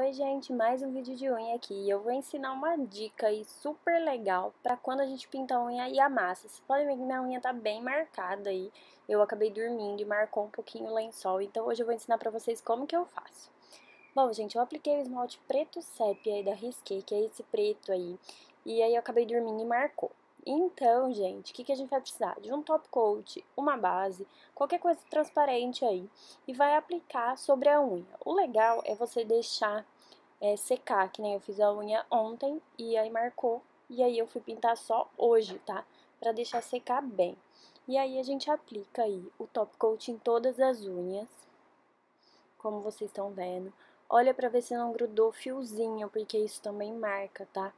Oi gente, mais um vídeo de unha aqui e eu vou ensinar uma dica aí super legal pra quando a gente pinta a unha e amassa. Vocês podem ver que minha unha tá bem marcada aí, eu acabei dormindo e marcou um pouquinho o lençol, então hoje eu vou ensinar pra vocês como que eu faço. Bom gente, eu apliquei o esmalte preto sépia aí da Risqué, que é esse preto aí, e aí eu acabei dormindo e marcou. Então gente, o que a gente vai precisar? De um top coat, uma base, qualquer coisa transparente aí, e vai aplicar sobre a unha. O legal é você deixar secar, que nem eu fiz a unha ontem e aí marcou, e aí eu fui pintar só hoje, tá? Pra deixar secar bem. E aí a gente aplica aí o top coat em todas as unhas, como vocês estão vendo. Olha pra ver se não grudou fiozinho, porque isso também marca, tá?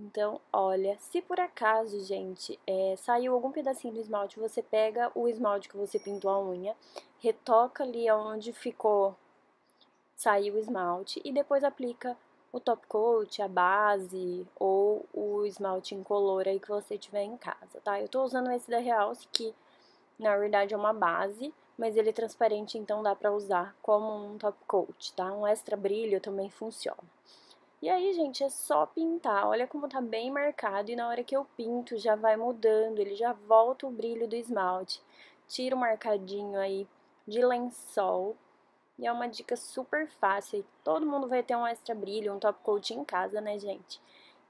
Então, olha, se por acaso, gente, saiu algum pedacinho do esmalte, você pega o esmalte que você pintou a unha, retoca ali onde ficou, saiu o esmalte, e depois aplica o top coat, a base, ou o esmalte incolor aí que você tiver em casa, tá? Eu tô usando esse da Realce, que na verdade é uma base, mas ele é transparente, então dá pra usar como um top coat, tá? Um extra brilho também funciona. E aí, gente, é só pintar, olha como tá bem marcado e na hora que eu pinto já vai mudando, ele já volta o brilho do esmalte. Tira o marcadinho aí de lençol e é uma dica super fácil, todo mundo vai ter um extra brilho, um top coat em casa, né, gente?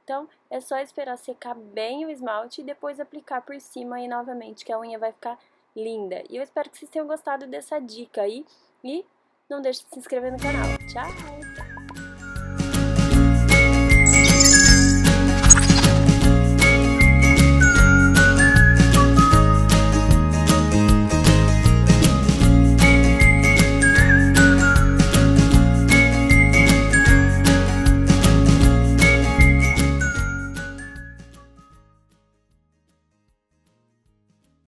Então, é só esperar secar bem o esmalte e depois aplicar por cima aí novamente, que a unha vai ficar linda. E eu espero que vocês tenham gostado dessa dica aí e não deixe de se inscrever no canal. Tchau!